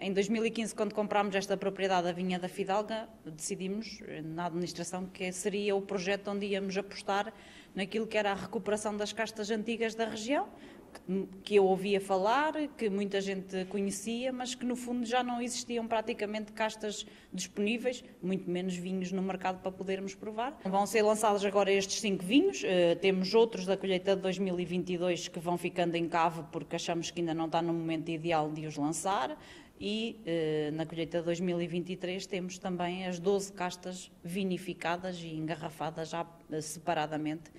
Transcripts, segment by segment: Em 2015, quando comprámos esta propriedade da Vinha da Fidalga, decidimos na administração que seria o projeto onde íamos apostar naquilo que era a recuperação das castas antigas da região, que eu ouvia falar, que muita gente conhecia, mas que no fundo já não existiam praticamente castas disponíveis, muito menos vinhos no mercado para podermos provar. Vão ser lançados agora estes 5 vinhos, temos outros da colheita de 2022 que vão ficando em cave porque achamos que ainda não está no momento ideal de os lançar, e na colheita de 2023 temos também as 12 castas vinificadas e engarrafadas já separadamente.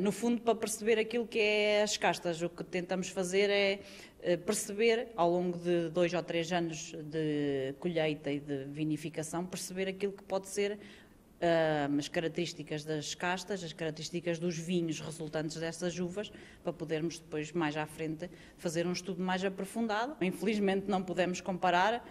No fundo, para perceber aquilo que é as castas, o que tentamos fazer é perceber, ao longo de 2 ou 3 anos de colheita e de vinificação, perceber aquilo que pode ser as características das castas, as características dos vinhos resultantes dessas uvas, para podermos depois, mais à frente, fazer um estudo mais aprofundado. Infelizmente não podemos comparar,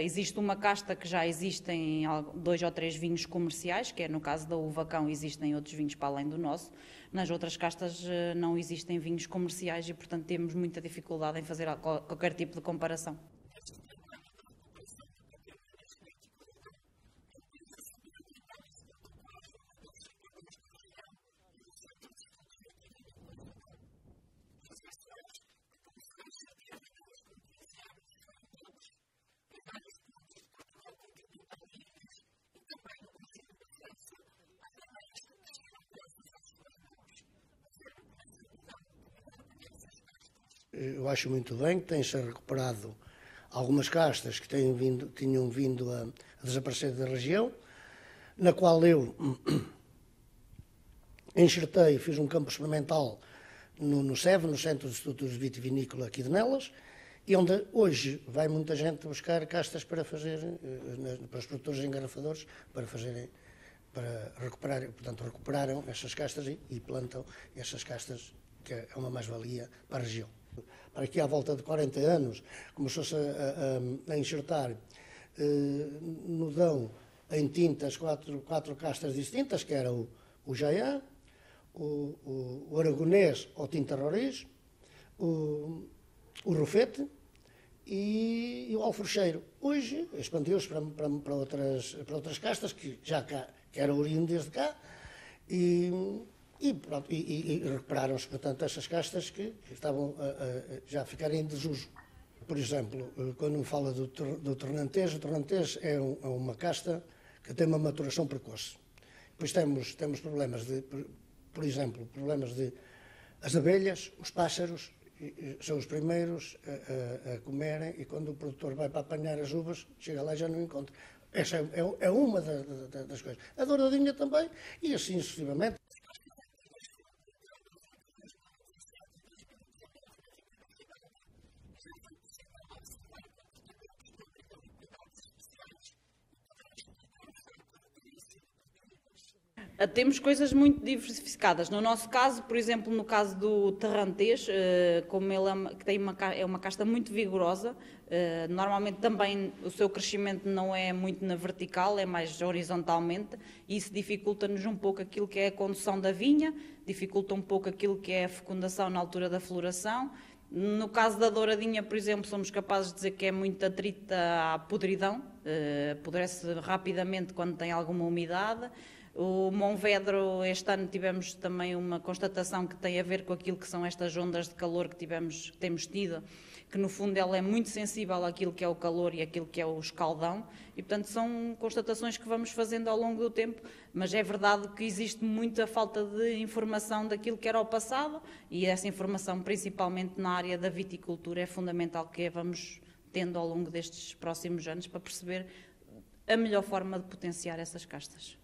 existe uma casta que já existe em 2 ou 3 vinhos comerciais, que é no caso da Uvacão, existem outros vinhos para além do nosso. Nas outras castas não existem vinhos comerciais e, portanto, temos muita dificuldade em fazer qualquer tipo de comparação. Eu acho muito bem que tem-se recuperado algumas castas que tinham vindo a desaparecer da região, na qual eu enxertei, fiz um campo experimental no SEV, no Centro de Estudos Vitivinícola aqui de Nelas, e onde hoje vai muita gente buscar castas para fazer, para os produtores engarrafadores, para recuperar, portanto recuperaram essas castas e plantam essas castas, que é uma mais-valia para a região. Para aqui à volta de 40 anos, começou-se a enxertar no Dão, em tintas, 4 castas distintas, que era o Jaiá, o Aragonês ou Tinta Roriz, o Rufete e o Alfrocheiro. Hoje expandiu-se para outras castas, que já cá, que eram oriundas de cá, e recuperaram-se, portanto, essas castas que estavam já a ficar em desuso. Por exemplo, quando fala do Terrantez, o Terrantez é uma casta que tem uma maturação precoce. Depois temos problemas de, por exemplo, problemas de as abelhas, os pássaros, são os primeiros a comerem, e quando o produtor vai para apanhar as uvas, chega lá e já não encontra. Essa é uma das coisas. A douradinha também, e assim sucessivamente. Temos coisas muito diversificadas. No nosso caso, por exemplo, no caso do Terrantez, como ele é uma casta muito vigorosa, normalmente também o seu crescimento não é muito na vertical, é mais horizontalmente, e isso dificulta-nos um pouco aquilo que é a condução da vinha, dificulta um pouco aquilo que é a fecundação na altura da floração. No caso da douradinha, por exemplo, somos capazes de dizer que é muito atrita à podridão, apodrece rapidamente quando tem alguma umidade. O Monvedro, este ano tivemos também uma constatação que tem a ver com aquilo que são estas ondas de calor que temos tido, que no fundo ela é muito sensível àquilo que é o calor e àquilo que é o escaldão, e portanto são constatações que vamos fazendo ao longo do tempo, mas é verdade que existe muita falta de informação daquilo que era o passado, e essa informação, principalmente na área da viticultura, é fundamental que vamos tendo ao longo destes próximos anos para perceber a melhor forma de potenciar essas castas.